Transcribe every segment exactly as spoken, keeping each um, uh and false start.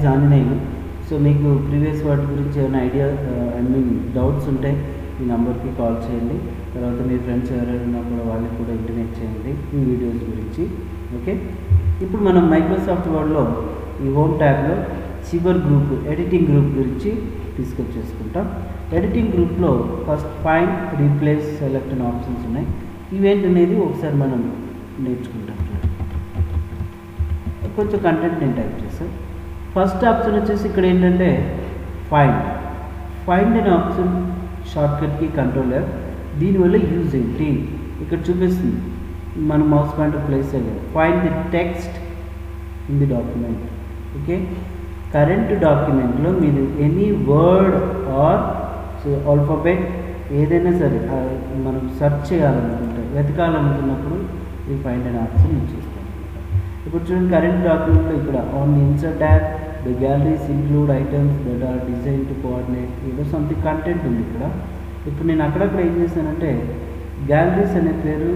जानने सो मे previous what idea I mean doubts उंटाई नंबर की कॉल चेयंडी तर्वात मी फ्रेंड्स एवरैना वाळ्ळनि कूडा इंटिमेट चेयंडी ई वीडियोस गुरिंचि ओके। इप्पुडु मनम माइक्रोसाफ्ट वर्ड लो ई होम टैब लो चिवर ग्रूप एडिटिंग ग्रूप गुरिंचि डिस्कस चेसुकुंटाम। एडिटिंग ग्रूप लो फस्ट फाइंड रीप्लेस सेलेक्ट अने ऑप्शन्स उन्नायि इवेंट अनेदी ओकसारि मनम नेर्चुकुंटाम। కొంచెం కంటెంట్ నేను టైప్ చేసాను। ఫస్ట్ ఆప్షన్ వచ్చేసి ఇక్కడ ఏంటంటే ఫైండ్ ఫైండ్ అనే ఆప్షన్ షార్ట్ కట్ కి కంట్రోల్ ఎఫ్। దీని వల్ల యూజ్ ఏంటి ఇక్కడ చూపిస్తుంది మన మౌస్ పాయింటర్ ప్లేస్ చేయాలి। Find the text in the document okay. Current document లో మీరు any word or so alphabet ఏదైనా సరే మనం సెర్చ్ చేయాలనుకుంటే వెతకాలనుకున్నప్పుడు ఈ ఫైండ్ అనే ఆప్షన్ యూజ్ చేస్తాం। ఇప్పుడు చూడండి కరెంట్ డాక్యుమెంట్ లో ఇక్కడ on insert tab the galleries include items that are designed to coordinate ఏదో సంథింగ్ కంటెంట్ ఉంది ఇక్కడ। ఇప్పుడు నేను అక్కడ అక్కడ ఏం చేశానంటే గ్యాలరీస్ అనే పేరు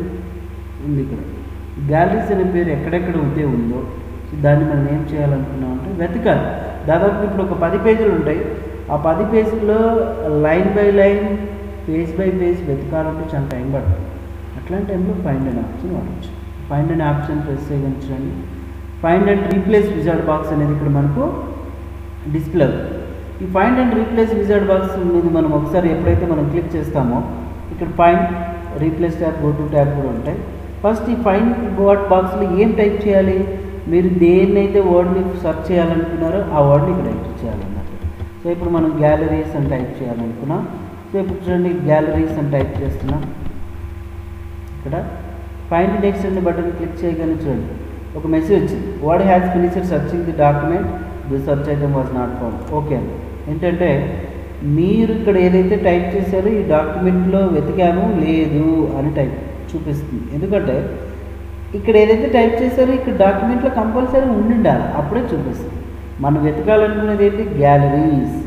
ఉంది ఇక్కడ। గ్యాలరీస్ అనే పేరు ఎక్కడెక్కడ ఉంటే ఉందో సో దాన్ని మనం ఏం చేయాలనుకున్నాం అంటే వెతకాలి। దాదాపు ఇప్పుడు ఒక పది పేజీలు ఉంటాయి। ఆ పది పేజీల్లో line by line page by page వెతకాలంటే చాలా టైం పడుతుంది। అట్లాంటి టైంలో ఫైండ్ అనే ఆప్షన్ వాడచ్చు। ఫైండ్ అండ్ ఆప్షన్ ప్రెస్ చేయించండి। Find and replace wizard box అనేది ఇక్కడ మనకు డిస్ప్లే అవుతుంది। ఈ find and replace wizard box మీద మనం ఒకసారి ఎప్పుడైతే మనం క్లిక్ చేస్తామో ఇక్కడ find replace tab go to tab కూడా ఉంటాయి। ఫస్ట్ ఈ ఫైండ్ వర్డ్ బాక్స్లో ఏం టైప్ చేయాలి మీరు దేన్నైతే వర్డ్ని సెర్చ్ చేయాలనుకున్నారో ఆ వర్డ్ని ఇక్కడ ఎంటర్ చేయాలన్నమాట। సో ఇప్పుడు మనం గ్యాలరీస్ అని టైప్ చేయాలనుకున్నాం। సో ఇప్పుడు చూడండి గ్యాలరీస్ అని టైప్ చేస్తున్నాం। ఇక్కడ फाइंड नेक्स्ट अने बटन क्लिक చేయగానే చూడండి ఒక మెసేజ్ వచ్చింది what has finished searching the document the search item was not found okay. ఏంటంటే మీరు ఇక్కడ ఏదైతే టైప్ చేశారో ఈ డాక్యుమెంట్ లో వెతికాము లేదు అని టైప్ చూపిస్తుంది। ఎందుకంటే ఇక్కడ ఏదైతే టైప్ చేశారో ఇక్కడ డాక్యుమెంట్ లో కంపల్సరీ ఉండాలి అప్పుడే చూపిస్తుంది। మనం వెతకాలనుకునేది ఏంటి గ్యాలరీస్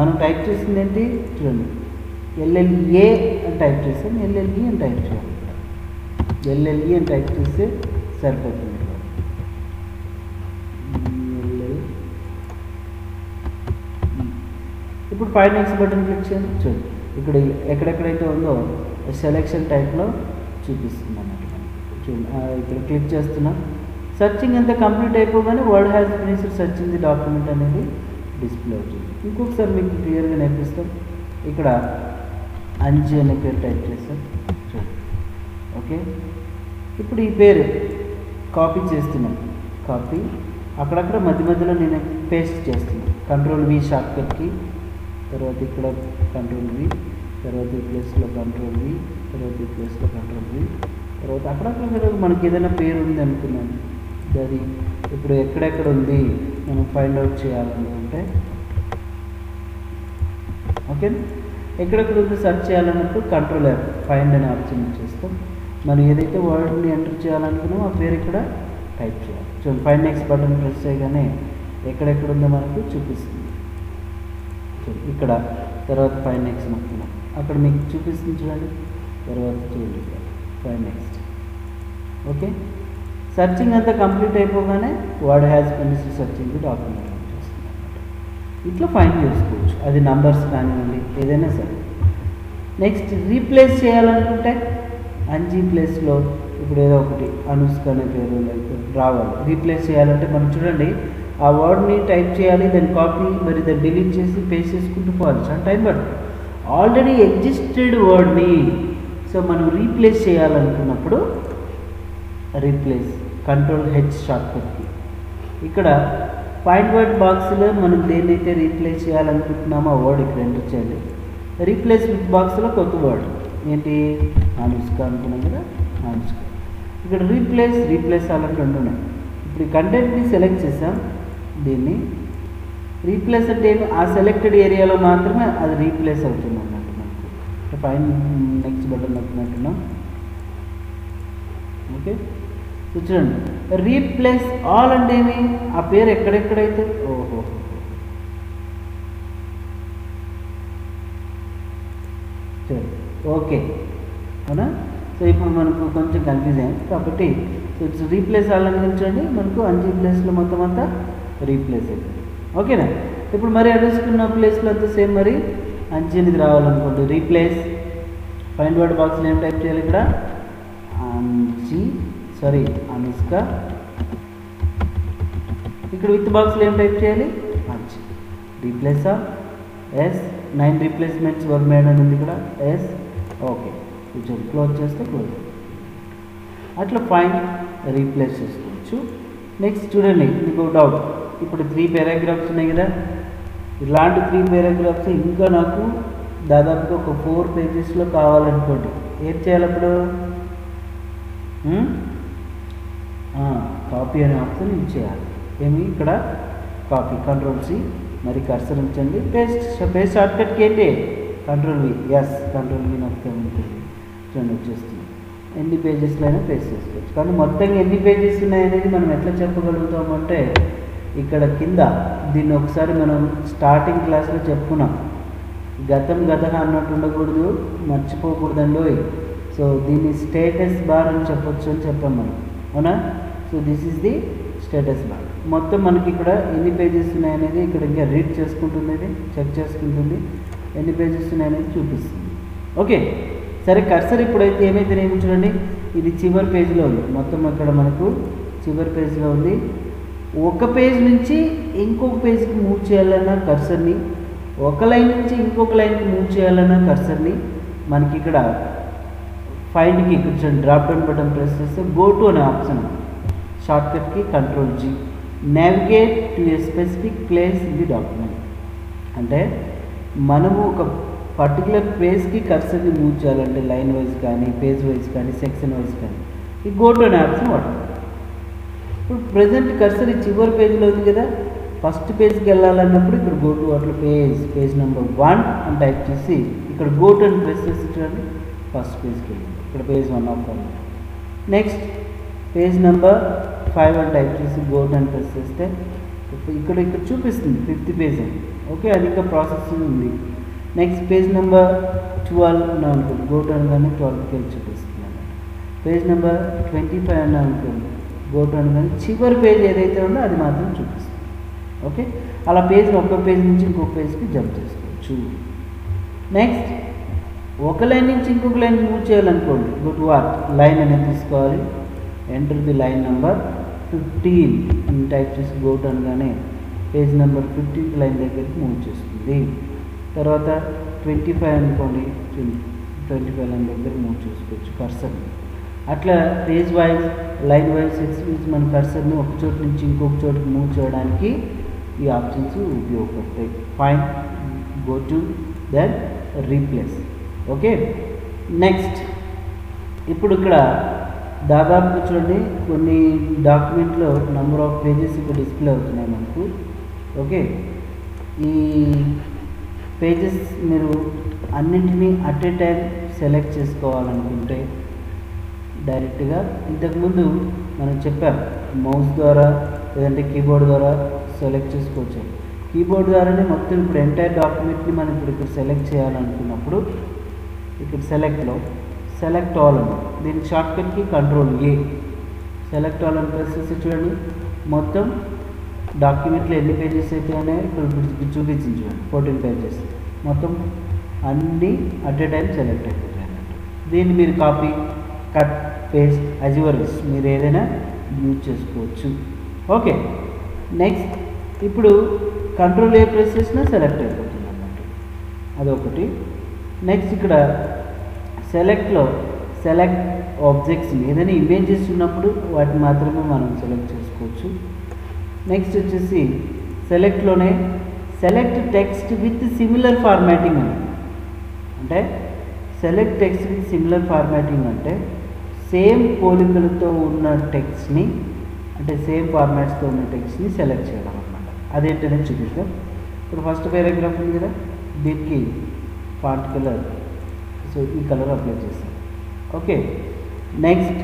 మనం టైప్ చేసింది ఏంటి చూడండి ఎల్ఎల్ఏ అని టైప్ చేసాం ఎల్ఎల్ఈ అని టైప్ చేయాలి एलएलई అని టైప్ చేస్తే సరిపోతుంది। ఇప్పుడు ఫైండ్ నెక్స్ట్ బటన్ క్లిక్ చేయండి చూడండి ఇక్కడ ఎక్కడెక్కడైతే ఉందో సెలెక్షన్ టైప్లో చూపిస్తుంది అన్నమాట చూడండి ఇక్కడ క్లిక్ చేస్తున్నా। సెర్చింగ్ అంతా కంప్లీట్ అయిపోగానే word has finished searching the document అనేది డిస్ప్లే అవుతుంది। ఇంకొకసారి మీకు క్లియర్గా నేర్పిస్తాం। ఇక్కడ అంజి అనే పేరు టైప్ చేస్తాం ఓకే। ఇప్పుడు ఈ పేరు కాపీ చేస్తున్నాను కాపీ అక్కడక్కడ మధ్య మధ్యలో నేను పేస్ట్ చేస్తున్నాను కంట్రోల్ వి షార్ట్ కట్కి తర్వాత ఇక్కడ కంట్రోల్ వి తర్వాత ఈ ప్లేస్లో కంట్రోల్ వి తర్వాత ఈ ప్లేస్లో కంట్రోల్ వి తర్వాత అక్కడక్కడ మనకి ఏదైనా పేరు ఉంది అనుకున్నాను అది ఇప్పుడు ఎక్కడెక్కడ ఉంది మనం ఫైండ్ అవుట్ చేయాలనుకుంటే ఓకే ఎక్కడెక్కడ ఉంది సెర్చ్ చేయాలన్నప్పుడు కంట్రోల్ ఎఫ్ ఫైండ్ అనే ఆప్షన్ చేస్తాం। మనం ఏదైతే వర్డ్ని ఎంటర్ చేయాలనుకున్నామో ఆ పేరు ఇక్కడ టైప్ చేయాలి। So find next button press చేయగానే ఎక్కడెక్కడ ఉందో మనకు చూపిస్తుంది ఇక్కడ తర్వాత ఫైండ్ నెక్స్ట్ నొక్కున్నాం అక్కడ మీకు చూపిస్తుంది చూడండి తర్వాత చూడండి ఫైండ్ నెక్స్ట్ ఓకే। సెర్చింగ్ అంతా కంప్లీట్ అయిపోగానే word has finished searching the document చేస్తుంది ఇట్లా ఫైండ్ చేసుకోవచ్చు। అది నంబర్స్ కానివ్వండి ఏదైనా సరే। నెక్స్ట్ రీప్లేస్ చేయాలనుకుంటే అంజీ ప్లేస్లో ఇప్పుడు ఏదో ఒకటి అనుష్క అనే పేరు రావాలి రీప్లేస్ చేయాలంటే మనం చూడండి ఆ వర్డ్ని టైప్ చేయాలి దాన్ని కాపీ మరి దాన్ని డిలీట్ చేసి పేస్ట్ చేసుకుంటూ పోవాలి చాలా టైం పడుతుంది। ఆల్రెడీ ఎగ్జిస్టెడ్ వర్డ్ని సో మనం రీప్లేస్ చేయాలనుకున్నప్పుడు రీప్లేస్ కంట్రోల్ హెచ్ షార్ట్ కట్కి ఇక్కడ ఫైండ్ వర్డ్ బాక్స్లో మనం దేన్నైతే రీప్లేస్ చేయాలనుకుంటున్నామో ఆ వర్డ్ ఇక్కడ ఎంటర్ చేయాలి। రీప్లేస్ విత్ బాక్స్లో కొత్త వర్డ్ ఏంటి అనుష్క అనుకున్నాం కదా అనుష్క ఇక్కడ రీప్లేస్ రీప్లేస్ అలాంటి రెండు ఉన్నాయి। ఇప్పుడు ఈ కంటెంట్ని సెలెక్ట్ చేసాం దీన్ని రీప్లేస్ అంటే ఆ సెలెక్టెడ్ ఏరియాలో మాత్రమే అది రీప్లేస్ అవుతుంది అన్నట్టు మనకు పైన నెక్స్ట్ బటన్ నొక్కినట్టున్నాం ఓకే। చూడండి రీప్లేస్ ఆల్ అంటే ఏమి ఆ పేరు ఎక్కడెక్కడైతే ఓహో చూడండి ఓకే అవునా। సో ఇప్పుడు మనకు కొంచెం కన్ఫ్యూజ్ అయింది కాబట్టి సో రీప్లేస్ అవ్వాలని చూడండి మనకు అంజీ ప్లేస్లో మొత్తం అంతా రీప్లేస్ అవుతుంది। ఓకేనా. ఇప్పుడు మరి అడుగుతున్న ప్లేస్లో అంతా సేమ్ మరి అంజనిది రావాలనుకోండి replace find word box name type చేయాలి ఇక్కడ అంజి సారీ అనుష్క ఇక్కడ విత్ బాక్స్ నేమ్ టైప్ చేయాలి Anji replace of S nine replacements were made అని ఉంది ఇక్కడ ఎస్ ఓకే కొంచెం క్లోజ్ చేస్తే క్లోజ్ అట్లా ఫైండ్ రీప్లేస్ చేసుకోవచ్చు. నెక్స్ట్ చూడండి మీకు డౌట్ ఇప్పుడు త్రీ పారాగ్రాఫ్స్ ఉన్నాయి కదా ఇలాంటి త్రీ పారాగ్రాఫ్స్ ఇంకా నాకు దాదాపుగా ఒక ఫోర్ పేజెస్లో కావాలనుకోండి ఏం చేయాలి అప్పుడు కాపీ అనే ఆప్షన్ యూజ్ చేయాలి ఏమి ఇక్కడ కాపీ కంట్రోల్ సి మరి కర్సర్ ఉంచండి పేస్ట్ పేస్ట్ షార్ట్ కట్కి ఏంటి control V yes control V నొక్కితే ఉంటుంది చూడండి వచ్చేస్తుంది ఎన్ని పేజెస్లో అయినా పేస్ట్ చేసుకోవచ్చు. కానీ మొత్తంగా ఎన్ని పేజెస్ ఉన్నాయనేది మనం ఎట్లా చెప్పగలుగుతామంటే ఇక్కడ కింద దీన్ని ఒకసారి మనం స్టార్టింగ్ క్లాస్లో చెప్పుకున్నాం గతం గతన అన్నట్టు ఉండకూడదు మర్చిపోకూడదండి సో దీన్ని స్టేటస్ బార్ అని చెప్పొచ్చు అని చెప్పాం మనం అవునా. So this is the status bar మొత్తం మనకి ఇక్కడ ఎన్ని పేజెస్ ఉన్నాయనేది ఇక్కడ ఇంకా రీడ్ చేసుకుంటుంది చెక్ చేసుకుంటుంది ఎన్ని పేజెస్ ఉన్నాయనేది చూపిస్తుంది ఓకే. సరే కర్సర్ ఇప్పుడైతే ఏమైతే నేను చూడండి ఇది చివరి పేజీలో ఉంది మొత్తం అక్కడ మనకు చివరి పేజీలో ఉంది ఒక పేజ్ నుంచి ఇంకొక పేజ్కి మూవ్ చేయాలన్నా కర్సర్ని ఒక లైన్ నుంచి ఇంకొక లైన్కి మూవ్ చేయాలన్నా కర్సర్ని మనకి ఇక్కడ ఫైండ్కి కొంచెం డ్రాప్ డౌన్ బటన్ ప్రెస్ చేస్తే గో టు అనే ఆప్షన్ షార్ట్కట్కి control G navigate to a specific place in the document అంటే మనము ఒక పర్టికులర్ పేజ్కి కర్సర్ని మూవ్ చేయాలంటే లైన్ వైజ్ కానీ పేజ్ వైజ్ కానీ సెక్షన్ వైజ్ కానీ ఈ గో టు అనే ఆప్షన్ వాడుతుంది. ఇప్పుడు ప్రజెంట్ కర్సర్ ఈ చివరి పేజ్లో ఉంది కదా ఫస్ట్ పేజ్కి వెళ్ళాలన్నప్పుడు ఇక్కడ గో టు అట్లా పేజ్ పేజ్ నెంబర్ వన్ అని టైప్ చేసి ఇక్కడ గో టు అని ప్రెస్ చేసి చూడండి ఫస్ట్ పేజ్కి వెళ్ళింది ఇక్కడ page one of one. Next page number five అని టైప్ చేసి గో టు అని ప్రెస్ చేస్తే ఇక్కడ ఇక్కడ చూపిస్తుంది ఫిఫ్త్ పేజ్ అని ఓకే అది ఇంకా ప్రాసెసింగ్ ఉంది. నెక్స్ట్ పేజ్ నెంబర్ ట్వెల్వ్ అని అనుకోండి గో టు అనగానే ట్వెల్వ్కి వెళ్ళి చూపిస్తుంది అన్నమాట. పేజ్ నెంబర్ ట్వంటీ ఫైవ్ అని అనుకోండి గోటు అని కానీ చివరి పేజ్ ఏదైతే ఉందో అది మాత్రం చూపిస్తుంది ఓకే. అలా పేజ్ ఒక్క పేజ్ నుంచి ఇంకొక పేజ్కి జంప్ చేసుకోవచ్చు. నెక్స్ట్ ఒక లైన్ నుంచి ఇంకొక లైన్ మూవ్ చేయాలనుకోండి గుడ్ వాట్ లైన్ అనేది తీసుకోవాలి enter the line number fifteen అని టైప్ చేసి గోటు అనగానే పేజ్ నెంబర్ ఫిఫ్టీన్త్ లైన్ దగ్గరికి మూవ్ చేస్తుంది. తర్వాత ట్వంటీ ఫైవ్ అనుకోండి ట్వంటీ ఫైవ్ లైన్ దగ్గర మూవ్ చేసుకోవచ్చు కర్సర్ అట్లా page wise line wise sex wise మన కర్సర్ని ఒక చోటు నుంచి ఇంకొక చోటుకి మూవ్ చేయడానికి ఈ ఆప్షన్స్ ఉపయోగపడతాయి fine go to then replace okay. Next ఇప్పుడు ఇక్కడ దాదాపు చూడండి కొన్ని డాక్యుమెంట్లో నెంబర్ ఆఫ్ పేజెస్ ఇక్కడ డిస్ప్లే అవుతున్నాయి మనకు ఓకే. ఈ పేజెస్ మీరు అన్నింటినీ అట్ ఏ టైం సెలెక్ట్ చేసుకోవాలనుకుంటే డైరెక్ట్గా ఇంతకుముందు మనం చెప్పాం మౌస్ ద్వారా లేదంటే కీబోర్డ్ ద్వారా సెలెక్ట్ చేసుకోవచ్చు కీబోర్డ్ ద్వారానే మొత్తం ఇప్పుడు ఎంటైర్ డాక్యుమెంట్ని మనం ఇప్పుడు ఇక్కడ సెలెక్ట్ చేయాలనుకున్నప్పుడు ఇక్కడ సెలెక్ట్లో సెలెక్ట్ ఆల్ అని దీని షార్ట్కట్కి కంట్రోల్ ఏ సెలెక్ట్ ఆల్ అని ప్రెస్ చేసి చూడండి మొత్తం డాక్యుమెంట్లో ఎన్ని పేజెస్ అయితే ఉన్నాయో ఇక్కడ ఇప్పుడు చూపించింది చూడండి ఫోర్టీన్ పేజెస్ మొత్తం అన్నీ అట్ ఏ టైం సెలెక్ట్ అయిపోతాయి అన్నట్టు. దీన్ని మీరు copy cut paste as your wish మీరు ఏదైనా యూజ్ చేసుకోవచ్చు ఓకే. నెక్స్ట్ ఇప్పుడు కంట్రోల్ ఏ ప్రెస్ చేసినా సెలెక్ట్ అయిపోతుంది అన్నట్టు అదొకటి. నెక్స్ట్ ఇక్కడ సెలెక్ట్లో సెలెక్ట్ ఆబ్జెక్ట్స్ని ఏదైనా ఇమేజెస్ ఉన్నప్పుడు వాటిని మాత్రమే మనం సెలెక్ట్ చేసుకోవచ్చు. నెక్స్ట్ వచ్చేసి సెలెక్ట్లోనే select text with similar formatting అని అంటే select text with similar formatting అంటే సేమ్ పోలికలతో ఉన్న టెక్స్ట్ని అంటే సేమ్ ఫార్మాట్స్తో ఉన్న టెక్స్ట్ని సెలెక్ట్ చేయడం అనమాట అదేంటనే చూపిస్తాం. ఇప్పుడు ఫస్ట్ పారాగ్రాఫ్ ఉంది కదా దీనికి ఫాంట్ కలర్ సో ఈ కలర్ అప్లై చేస్తాం ఓకే. నెక్స్ట్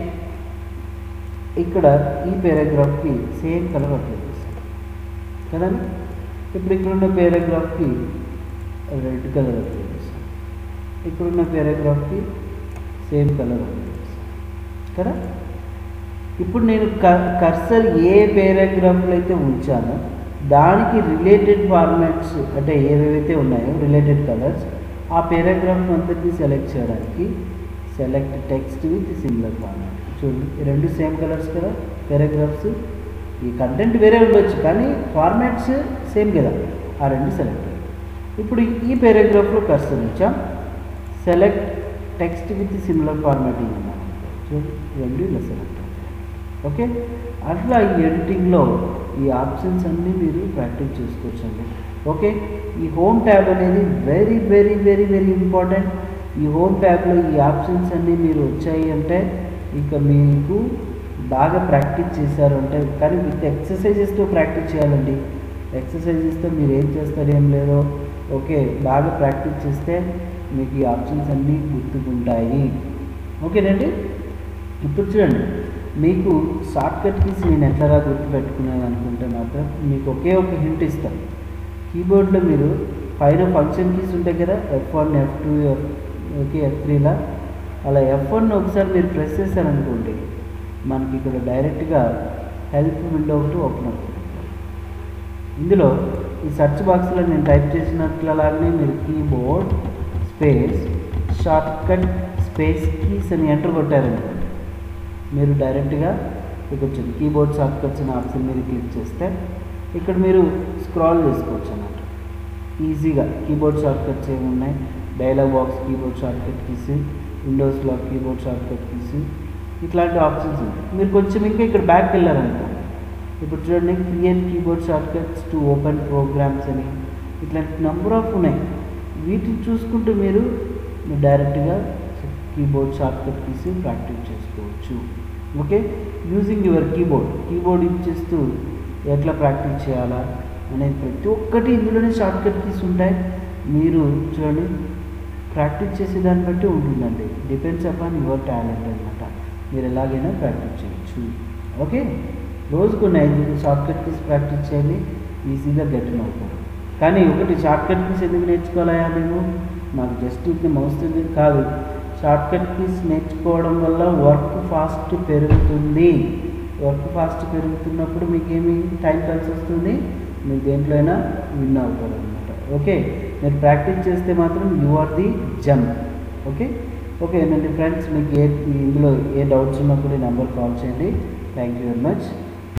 ఇక్కడ ఈ పారాగ్రాఫ్కి సేమ్ కలర్ అప్లై చేస్తాం కదండి. ఇప్పుడు ఇక్కడున్న పారాగ్రాఫ్కి రెడ్ కలర్ అప్లై చేస్తాం ఇక్కడున్న పారాగ్రాఫ్కి సేమ్ కలర్ అప్లై కదా. ఇప్పుడు నేను కర్సర్ ఏ పారాగ్రాఫ్లో అయితే ఉంచానో దానికి రిలేటెడ్ ఫార్మాట్స్ అంటే ఏవేవైతే ఉన్నాయో రిలేటెడ్ కలర్స్ ఆ పారాగ్రాఫ్ అంతటి సెలెక్ట్ చేయడానికి select text with similar format. చూడండి రెండు సేమ్ కలర్స్ కదా పారాగ్రాఫ్స్, ఈ కంటెంట్ వేరే ఉండొచ్చు కానీ ఫార్మాట్స్ సేమ్ కదా, ఆ రెండు సెలెక్ట్. ఇప్పుడు ఈ పారాగ్రాఫ్లో కర్సర్ ఇచ్చాం, select text with similar formatting అన్నాం. చూడండి రెండు ఇలా సెలెక్ట్ అవుతాయి. ఓకే, అట్లా ఈ ఎడిటింగ్లో ఈ ఆప్షన్స్ అన్నీ మీరు ప్రాక్టీస్ చేసుకోవచ్చు అండి. ఓకే, ఈ హోమ్ ట్యాబ్ అనేది very very very very important. ఈ హోమ్ ట్యాబ్లో ఈ ఆప్షన్స్ అన్నీ మీరు వచ్చాయి అంటే ఇక మీకు బాగా ప్రాక్టీస్ చేశారు అంటే. కానీ విత్ ఎక్సర్సైజెస్తో ప్రాక్టీస్ చేయాలండి. ఎక్సర్సైజెస్తో మీరు ఏం చేస్తారు ఏం లేదో. ఓకే, బాగా ప్రాక్టీస్ చేస్తే మీకు ఈ ఆప్షన్స్ అన్నీ గుర్తుకుంటాయి. ఓకేనండి, ఇప్పుడు చూడండి మీకు షార్ట్కట్ కీస్ నేను ఎట్లా గుర్తుపెట్టుకున్నాను అనుకుంటే మాత్రం మీకు ఒకే ఒక హింట్ ఇస్తాను. కీబోర్డ్లో మీరు పైన ఫంక్షన్ కీస్ ఉంటాయి కదా, F one F two F okay F త్రీలా అలా ఎఫ్ వన్ ఒకసారి మీరు ప్రెస్ చేశారనుకోండి మనకి ఇక్కడ డైరెక్ట్గా హెల్ప్ విండో ఒకటి ఓపెన్ అవుతుంది. ఇందులో ఈ సెర్చ్ బాక్స్లో నేను టైప్ చేసినట్లాగానే మీరు keyboard space shortcut space keys అని ఎంటర్ కొట్టారనుకోండి మీరు డైరెక్ట్గా ఇక్కడ వచ్చింది కీబోర్డ్ షార్ట్కట్స్ అనే ఆప్షన్ మీరు క్లిక్ చేస్తే ఇక్కడ మీరు స్క్రాల్ చేసుకోవచ్చు అన్నమాట. ఈజీగా కీబోర్డ్ షార్ట్కట్స్ ఏమి ఉన్నాయి, dialog box keyboard shortcut keys, విండోస్లో కీబోర్డ్ షార్ట్కట్ కీస్, ఇట్లాంటి ఆప్షన్స్ ఉంటాయి. మీరు కొంచెం ఇంకా ఇక్కడ బ్యాక్ వెళ్ళారనుకోండి ఇప్పుడు చూడండి create keyboard shortcuts to open programs అని ఇట్లాంటి నెంబర్ ఆఫ్ ఉన్నాయి. వీటిని చూసుకుంటూ మీరు డైరెక్ట్గా కీబోర్డ్ షార్ట్కట్ కీస్ ప్రాక్టీస్ చేసుకోవచ్చు. Okay, using your keyboard keyboard use చేస్తూ ఎట్లా ప్రాక్టీస్ చేయాలా అనేది ప్రతి ఒక్కటి ఇందులోనే షార్ట్కట్ కీస్ ఉంటాయి. మీరు చూడండి ప్రాక్టీస్ చేసే దాన్ని బట్టి ఉంటుందండి, డిపెండ్స్ అపాన్ యువర్ టాలెంట్ అనమాట. మీరు ఎలాగైనా ప్రాక్టీస్ చేయొచ్చు. ఓకే, రోజుకు ఐదు షార్ట్కట్ కీస్ ప్రాక్టీస్ చేయండి, ఈజీగా గెట్ అవుతారు. కానీ ఒకటి షార్ట్కట్ కీస్ ఎందుకు నేర్చుకోవాలా మేము, మాకు జస్ట్ ఇది మోస్తుంది కాదు, షార్ట్కట్ కీస్ నేర్చుకోవడం వల్ల వర్క్ ఫాస్ట్ పెరుగుతుంది. వర్క్ ఫాస్ట్ పెరుగుతున్నప్పుడు మీకేమి టైం కలిసి వస్తుంది, మీరు దేంట్లో అయినా విన్ అవుతారు అనమాట. ఓకే, మీరు ప్రాక్టీస్ చేస్తే మాత్రం you are the gem. Okay okay అండి ఫ్రెండ్స్, మీకు ఏ ఇందులో ఏ డౌట్స్ ఉన్నా కూడా నెంబర్ కాల్ చేయండి. Thank you very much.